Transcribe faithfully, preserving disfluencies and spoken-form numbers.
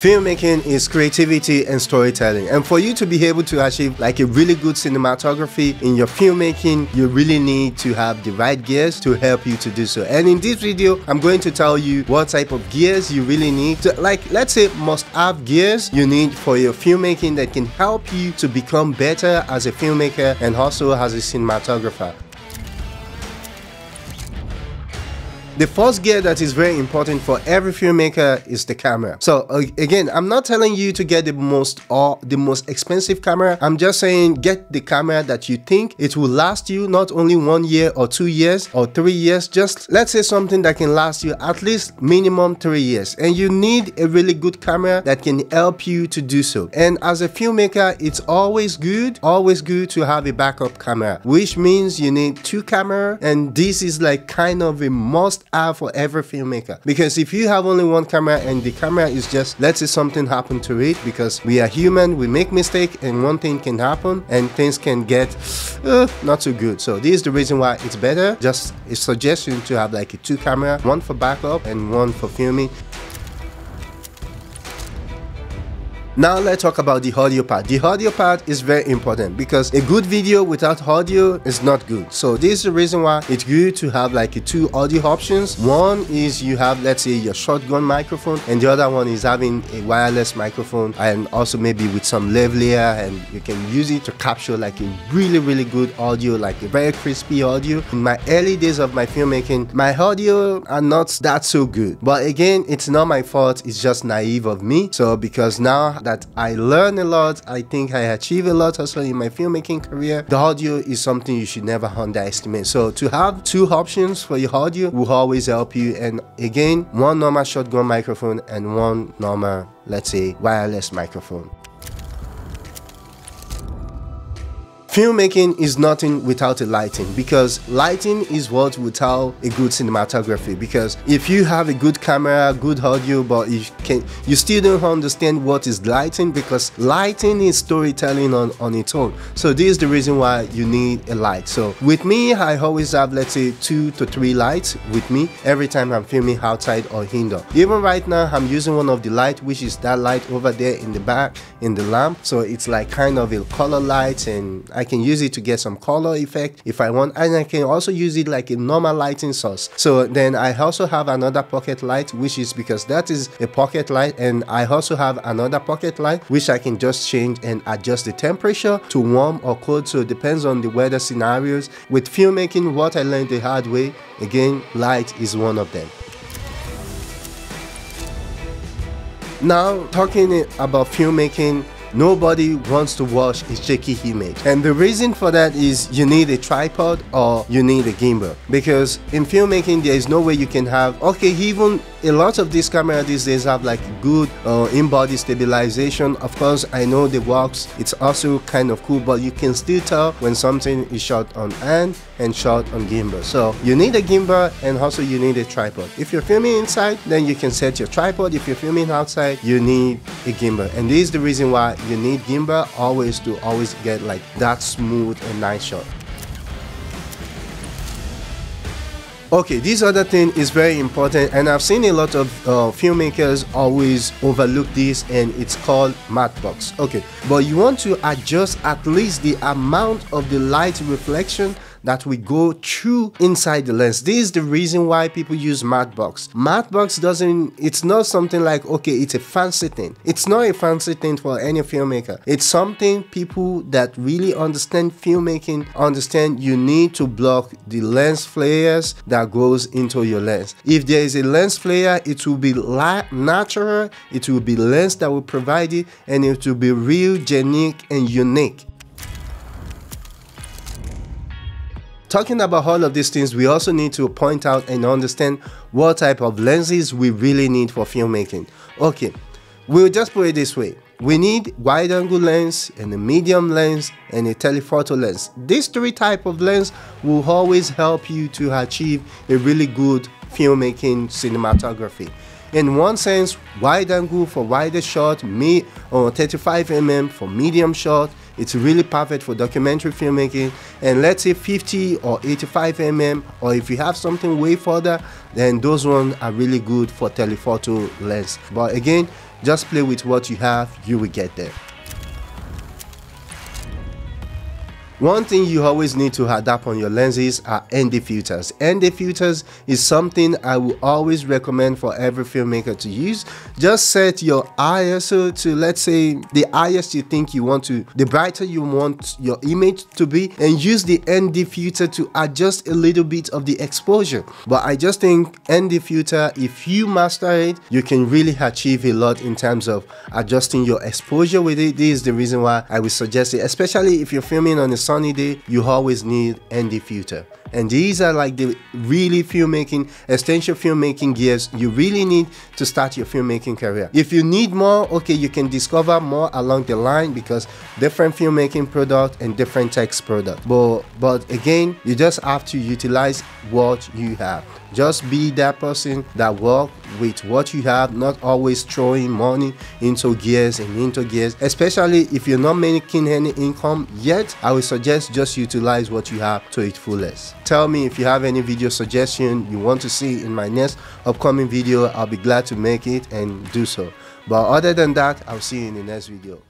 Filmmaking is creativity and storytelling, and for you to be able to achieve like a really good cinematography in your filmmaking, you really need to have the right gears to help you to do so. And in this video, I'm going to tell you what type of gears you really need to, like, let's say must-have gears you need for your filmmaking that can help you to become better as a filmmaker and also as a cinematographer. The first gear that is very important for every filmmaker is the camera. So uh, again, I'm not telling you to get the most or the most expensive camera. I'm just saying get the camera that you think it will last you not only one year or two years or three years, just let's say something that can last you at least minimum three years. And you need a really good camera that can help you to do so. And as a filmmaker, it's always good, always good to have a backup camera, which means you need two cameras. And this is like kind of a must are for every filmmaker, because if you have only one camera and the camera is just, let's say something happened to it, because we are human, we make mistake, and one thing can happen and things can get uh, not so good. So this is the reason why it's better, just a suggestion, to have like a two camera, one for backup and one for filming. Now let's talk about the audio part. The audio part is very important, because a good video without audio is not good. So this is the reason why it's good to have like two audio options. One is you have, let's say, your shotgun microphone, and the other one is having a wireless microphone, and also maybe with some lavalier, and you can use it to capture like a really really good audio, like a very crispy audio. In my early days of my filmmaking, my audio are not that so good, but again, it's not my fault, it's just naive of me. So because now that I learn a lot, I think I achieve a lot also in my filmmaking career, the audio is something you should never underestimate. So to have two options for your audio will always help you. And again, one normal shotgun microphone and one normal, let's say, wireless microphone. Filmmaking is nothing without a lighting, because lighting is what will tell a good cinematography. Because if you have a good camera, good audio, but you can you still don't understand what is lighting, because lighting is storytelling on, on its own. So this is the reason why you need a light. So with me, I always have, let's say, two to three lights with me every time I'm filming outside or indoor. Even right now, I'm using one of the light, which is that light over there in the back in the lamp. So it's like kind of a color light, and I can use it to get some color effect if I want, and I can also use it like a normal lighting source. So then I also have another pocket light, which is, because that is a pocket light, and I also have another pocket light which I can just change and adjust the temperature to warm or cold. So it depends on the weather scenarios. With filmmaking, what I learned the hard way, again, light is one of them. Now, talking about filmmaking, nobody wants to watch a shaky image, and the reason for that is you need a tripod or you need a gimbal, because in filmmaking there is no way you can have, okay, even a lot of these cameras these days have like good uh, in-body stabilization. Of course, I know the works, it's also kind of cool, but you can still tell when something is shot on hand and shot on gimbal. So you need a gimbal, and also you need a tripod. If you're filming inside, then you can set your tripod. If you're filming outside, you need a gimbal, and this is the reason why you need gimbal always to always get like that smooth and nice shot. Okay, this other thing is very important, and I've seen a lot of uh, filmmakers always overlook this, and it's called matte box. Okay, but you want to adjust at least the amount of the light reflection that we go through inside the lens. This is the reason why people use matte box. Matte box doesn't, it's not something like, okay, it's a fancy thing. It's not a fancy thing for any filmmaker. It's something people that really understand filmmaking understand. You need to block the lens flares that goes into your lens. If there is a lens flare, it will be natural, it will be lens that will provide it, and it will be real, genuine, and unique. Talking about all of these things, we also need to point out and understand what type of lenses we really need for filmmaking. Okay, we'll just put it this way. We need wide angle lens, and a medium lens, and a telephoto lens. These three types of lens will always help you to achieve a really good filmmaking cinematography. In one sense, wide angle for wider shot, me or thirty-five millimeter for medium shot. It's really perfect for documentary filmmaking, and let's say fifty or eighty-five millimeter, or if you have something way further, then those ones are really good for telephoto lens. But again, Just play with what you have, you will get there. One thing you always need to adapt on your lenses are N D filters. N D filters is something I will always recommend for every filmmaker to use. Just set your I S O to, let's say, the highest you think you want to, the brighter you want your image to be, and use the N D filter to adjust a little bit of the exposure. But I just think N D filter, if you master it, you can really achieve a lot in terms of adjusting your exposure with it. This is the reason why I would suggest it, especially if you're filming on a sunny day. You always need N D filter, and these are like the really filmmaking essential filmmaking gears you really need to start your filmmaking career. If you need more, okay, you can discover more along the line, because different filmmaking product and different text product, but but again, you just have to utilize what you have. Just be that person that work with what you have, not always throwing money into gears and into gears. Especially if you're not making any income yet, I would suggest just utilize what you have to its fullest. Tell me if you have any video suggestion you want to see in my next upcoming video. I'll be glad to make it and do so. But other than that, I'll see you in the next video.